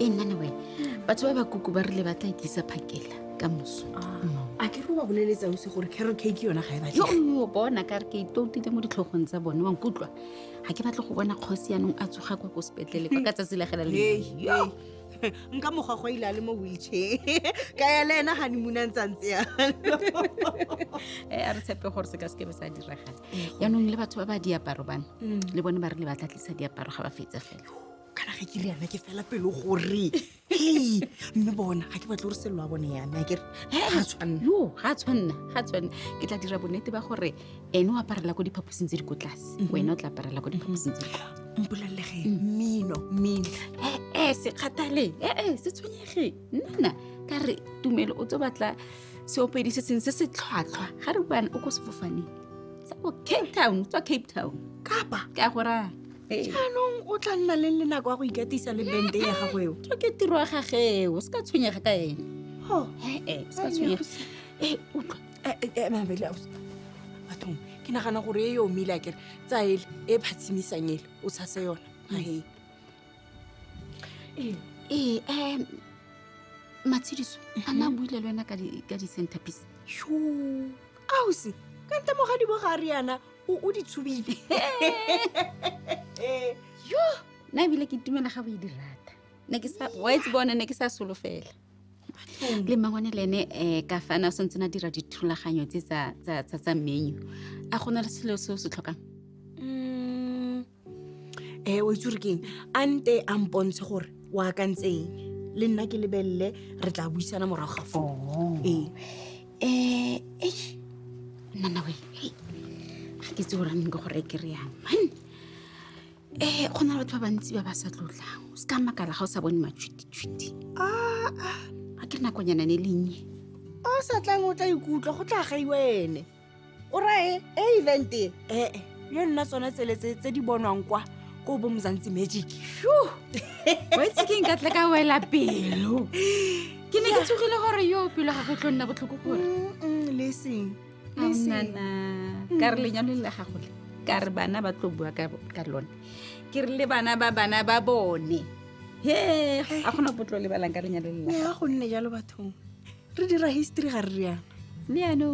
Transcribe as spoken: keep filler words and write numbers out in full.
Eh nana we. Batho ba bakuku ba rile ba tla ikisa phakela ka moso. A ke re ba boleletsa o se gore carrot cake yona ga e batle. Yo o bona ka re ke itotile mo ditlhogong tsa bone wa nkutlwa. Ha ke batle go bona kgosi ya nong a tsoga kwa go sepetlele ka tsa selagela le. Yo. Nka mogwa go ile le mo wheelchair. Ka ya lena ha ni munantsantsi ya. Eh a re tshepe gore se ka se ke sa diragala. Ya nong le batho ba ba di aparo bana. Le bone ba rile ba tlatlisa di aparo ga ba fetse fela. Kana ga ke riana ke fela pelo gore hey mme bona ga ke batla re selwa bone yana ke ha tswana yo ha tswana ha tswana ke tla dira bonete ba gore ene wa parela go diphaposing tse di kotlase wena o tla parela go diphaposing tse mpolelle ge mino mino eh eh se khatale eh eh se tshwenyege nana ka re tumelo o tso batla se opedise seng se se tlhwatlhwa ga re bana o go se fofane sa go Cape Town tsa Cape Town kapa ka gora jaanong o tla nna le le nako ya go ikatisa le bente ya gagweo ke ke tiro ya gageo se ka tshwenyega ka ene ee se ka tshwenyega ee utlwa batho ke nagana gore e yo omile akere tsa ele e phatsimisang ele o tshase yona ae ee um Matshidiso a na buile le wena ka di-centerpiece yo ausi ka ntemogadi bo ga riana o di tshubile yo na bile ke itumela ga bo e dirata ne ke sa wa itse bona ne ke sa solofela le mangwane le ne ka fana sontse na dira dithulaganyo tse tsa tsa tsa menu a gona re selo se se tlhokang mm eh o itse re keng ante a mpontshe gore wa ka ntseng le nna ke lebelle re tla buisana morago ga fo eh eh nana we ke tsora nngwe gore ke re yang man eh gona le batho ba bantsi ba ba sa tlotlang se ka makala ga o sa bone matshwiti-tshwiti ah ah a ke nako nyana ne lenye o sa tlang o tla ikutlwa go tla ga iwene o rae e event e eh yo nna tsona tseletse tse di bonwang kwa ko bo Mzansi Magic sho wa itse ke nka tla ka wela pelo ke ne ke tsogile gore yo pelo ga go tlo nna botlhoko gore leseng leseng ka re lenyalo le la gago le ka re bana ba tlo bua ka lone ke re le bana ba bana ba bone he a gona potlo le balang ka lenyalo le la go nne jalo bathong re dira history ga re riana ne ano